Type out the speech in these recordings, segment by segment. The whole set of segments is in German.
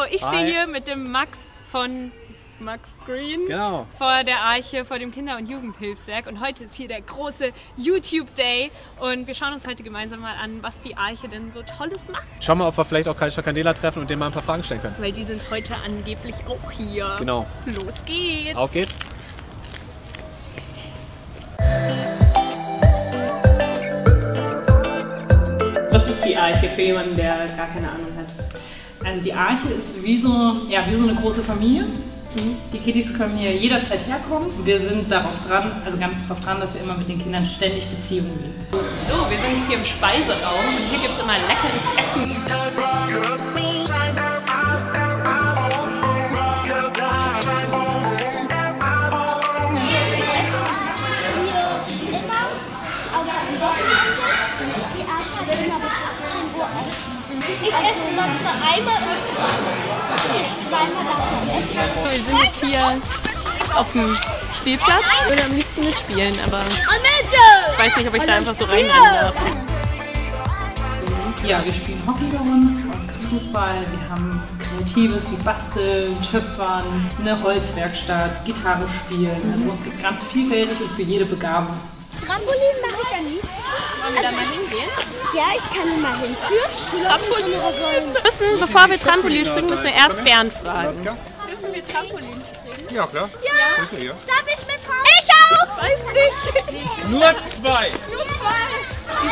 Hallo, ich stehe hier mit dem Max von Max Green vor der Arche, vor dem Kinder- und Jugendhilfswerk, und heute ist hier der große YouTube Day und wir schauen uns heute gemeinsam mal an, was die Arche denn so Tolles macht. Schauen wir mal, ob wir vielleicht auch Culcha Candela treffen und denen mal ein paar Fragen stellen können. Weil die sind heute angeblich auch hier. Genau. Los geht's! Auf geht's! Was ist die Arche für jemanden, der gar keine Ahnung hat? Also die Arche ist wie so eine große Familie. Die Kiddies können hier jederzeit herkommen. Wir sind darauf dran, also ganz darauf dran, dass wir immer mit den Kindern ständig Beziehungen bilden. So, wir sind jetzt hier im Speiseraum und hier gibt es immer leckeres Essen. Ich esse noch einmal und zweimal. Wir sind jetzt hier auf dem Spielplatz. Ich würde am liebsten mitspielen, aber ich weiß nicht, ob ich da einfach so reinrennen darf. Ja, wir spielen Hockey bei uns, Fußball, wir haben Kreatives wie Basteln, Töpfern, eine Holzwerkstatt, Gitarre spielen. Also uns gibt es ganz vielfältig und für jede Begabung. Trampolin mache ich am liebsten. Wollen wir da mal hingehen? Ja, ich kann ihn mal hinführen. Trampolin. Bevor wir Trampolin springen, müssen wir erst Bernd fragen. Dürfen wir Trampolin springen? Ja, klar. Ja. Darf ich mit raus? Ich auch! Weiß nicht. Nur zwei. Nur zwei.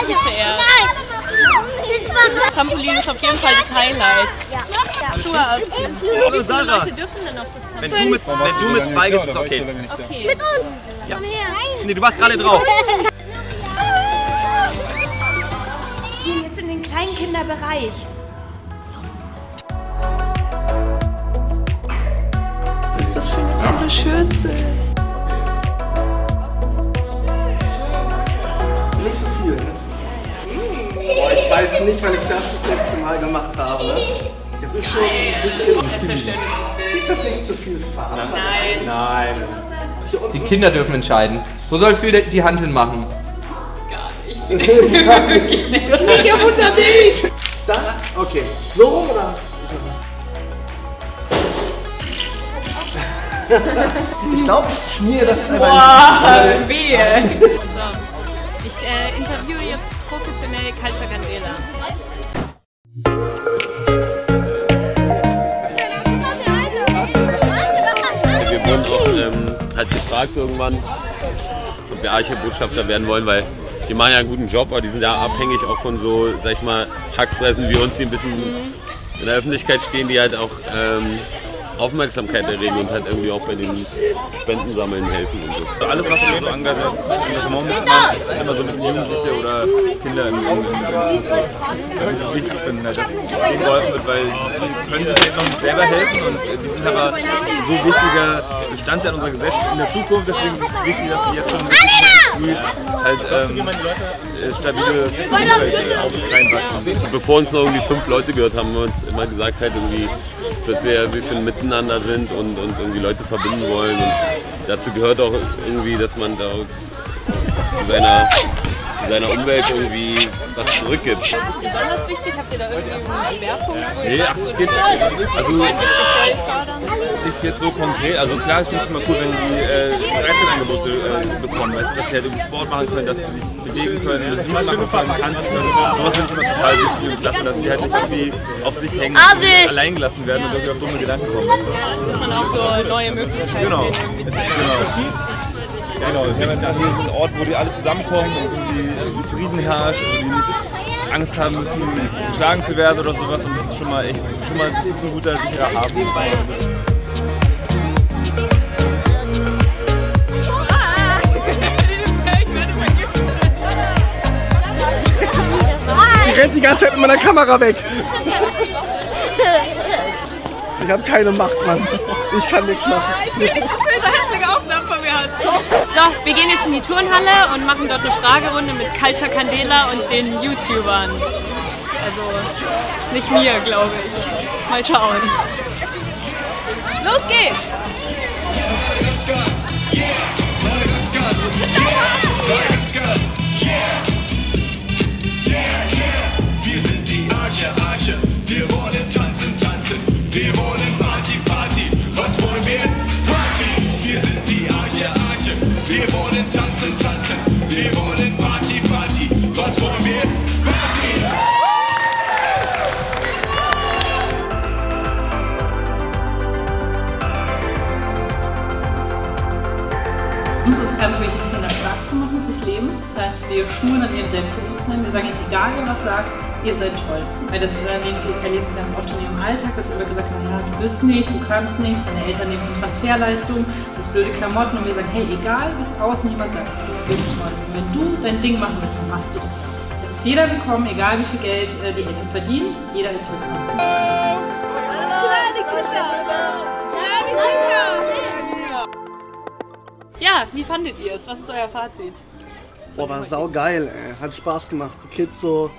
Die zuerst. Nein. Trampolin ist auf jeden Fall das Highlight. Ja. Schuhe ausziehen. Wie viele Leute dürfen denn auf das Trampolin? Wenn du mit zwei gehst, ist es okay. Mit uns. Ja. Komm her. Nee, du warst gerade drauf. Wir gehen jetzt in den Kleinkinderbereich. Was ist das für eine Schürze? Nicht so viel, ne? Boah, ich weiß nicht, wann ich das letzte Mal gemacht habe. Das ist schon ein bisschen... Ist das nicht so viel Farbe? Nein. Nein. Die Kinder dürfen entscheiden. Wo soll Phil die Hand hin machen? Gar nicht. Ich hab unterwegs! Da? Okay. So rum oder? Ich glaube, ich schmiere das einfach nicht. Wehe! So, ich interviewe jetzt professionell Culcha Candela. Halt gefragt irgendwann, ob wir Arche-Botschafter werden wollen, weil die machen ja einen guten Job, aber die sind ja abhängig auch von so, sag ich mal, Hackfressen wie uns, die ein bisschen in der Öffentlichkeit stehen, die halt auch Aufmerksamkeit erregen und halt irgendwie auch bei den Spendensammeln helfen und so. Also alles, was wir so Engagement müssen, ist immer so ein bisschen Jugendliche oder Kinder wichtig finden, dass denen geholfen wird, weil die können sich noch nicht selber helfen und die sind aber so wichtiger Bestandteil unserer Gesellschaft in der Zukunft, deswegen ist es wichtig, dass die jetzt schon früh halt stabile reinwachsen. Bevor uns noch irgendwie 5 Leute gehört haben, haben wir uns immer gesagt, halt irgendwie, dass wir wie viel miteinander sind und irgendwie Leute verbinden wollen. Und dazu gehört auch irgendwie, dass man da zu seiner Umwelt irgendwie was zurückgibt. Ist das besonders wichtig? Habt ihr da irgendwie einen Schwerpunkt? Nee, ach, es geht also nicht jetzt so konkret. Also klar, ich finde es immer cool, wenn die Freizeitangebote bekommen, weil dass sie halt irgendwie Sport machen können, dass sie sich bewegen können, dass sie was machen können, tanzen können. Sowas finde ich immer total wichtig und klasse, dass die halt nicht irgendwie auf sich hängen und allein gelassen werden und irgendwie auf dumme Gedanken kommen. Dass man auch so neue Möglichkeiten irgendwie zeigt. Genau, wir haben ja hier einen Ort, wo die alle zusammenkommen und irgendwie Frieden herrscht und die nicht Angst haben müssen, geschlagen zu werden oder sowas. Und das ist schon mal echt, das ist ein guter, sicherer Hafen. Die rennt die ganze Zeit mit meiner Kamera weg. Ich habe keine Macht, Mann. Ich kann nichts machen. Ich will nicht, dass wir so hässliche Aufnahmen von mir hatten. So, wir gehen jetzt in die Turnhalle und machen dort eine Fragerunde mit Culcha Candela und den YouTubern. Also nicht mir, glaube ich. Mal schauen. Los geht's! Wir sind die Arche, wir wollen tanzen. ist ganz wichtig, Kinder stark zu machen fürs Leben. Das heißt, wir schulen an ihrem Selbstbewusstsein. Wir sagen ihnen, egal wer was sagt, ihr seid toll. Weil das erleben sie ganz oft in ihrem Alltag, dass immer gesagt wird, ja, du bist nichts, du kannst nichts, deine Eltern nehmen die Transferleistung, das blöde Klamotten. Und wir sagen, hey, egal was außen jemand sagt, du bist toll. Und wenn du dein Ding machen willst, dann machst du das. Es ist jeder willkommen, egal wie viel Geld die Eltern verdienen, jeder ist willkommen. Ja, wie fandet ihr es? Was ist euer Fazit? Boah, war saugeil, ey. Hat Spaß gemacht, die Kids so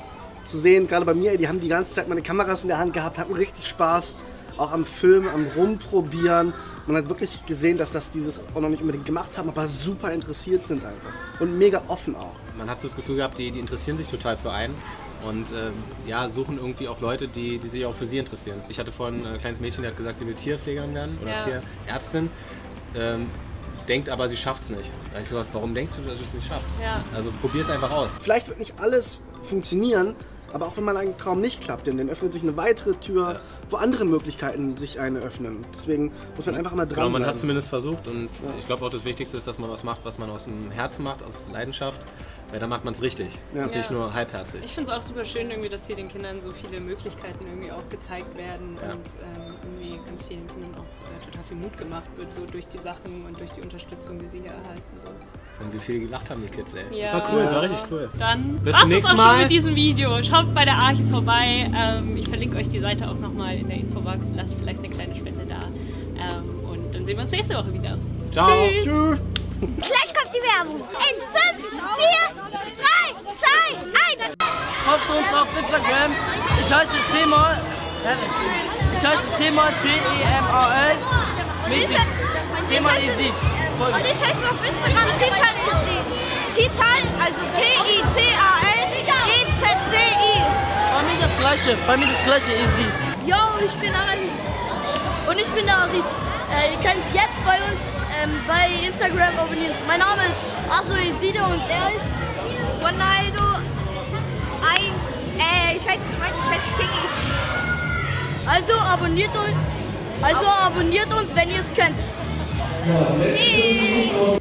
zu sehen, gerade bei mir, die haben die ganze Zeit meine Kameras in der Hand gehabt, hatten richtig Spaß, auch am Film, am Rumprobieren. Man hat wirklich gesehen, dass dieses auch noch nicht unbedingt gemacht haben, aber super interessiert sind einfach und mega offen auch. Man hat so das Gefühl gehabt, die interessieren sich total für einen und ja, suchen irgendwie auch Leute, die sich auch für sie interessieren. Ich hatte vorhin ein kleines Mädchen, die hat gesagt, sie will Tierpflegerin werden oder Tierärztin. Denkt aber, sie schafft es nicht. Da habe ich gesagt, warum denkst du, dass du es nicht schaffst? Ja. Also probier es einfach aus. Vielleicht wird nicht alles funktionieren, aber auch wenn man einen Traum nicht klappt, denn dann öffnet sich eine weitere Tür, wo andere Möglichkeiten sich eine öffnen. Deswegen muss man einfach immer dran bleiben. Man hat es zumindest versucht und ich glaube auch das Wichtigste ist, dass man was macht, was man aus dem Herzen macht, aus Leidenschaft. Weil dann macht man es richtig, nicht nur halbherzig. Ich finde es auch super schön, irgendwie, dass hier den Kindern so viele Möglichkeiten irgendwie auch gezeigt werden und irgendwie ganz vielen Kindern auch total viel Mut gemacht wird, so durch die Sachen und durch die Unterstützung, die sie hier erhalten. So. Wenn sie viel gelacht haben, die Kids, ey. Ja. Das war cool, das war richtig cool. Dann bis zum nächsten Mal mit diesem Video. Schaut bei der Arche vorbei. Ich verlinke euch die Seite auch nochmal in der Infobox. Lasst vielleicht eine kleine Spende da. Und dann sehen wir uns nächste Woche wieder. Ciao. Tschüss. Tschüss. Gleich kommt die Werbung. In 5, 4, 3, 2, 1. Folgt uns auf Instagram. Ich heiße Cemal C-E-M-A-L. Cemal Easy. Und ich heiße auf Instagram Tital Easy. Tital, also T-I-T-A-L-E-Z-D-I. Bei mir das Gleiche. Easy. Yo, ich bin Ali. Und ich bin der Aziz. Ihr könnt jetzt bei uns bei Instagram abonnieren. Mein Name ist Aso Isido und er ist Ronaldo. Ich heiße King. Also abonniert uns, wenn ihr es könnt. Peace.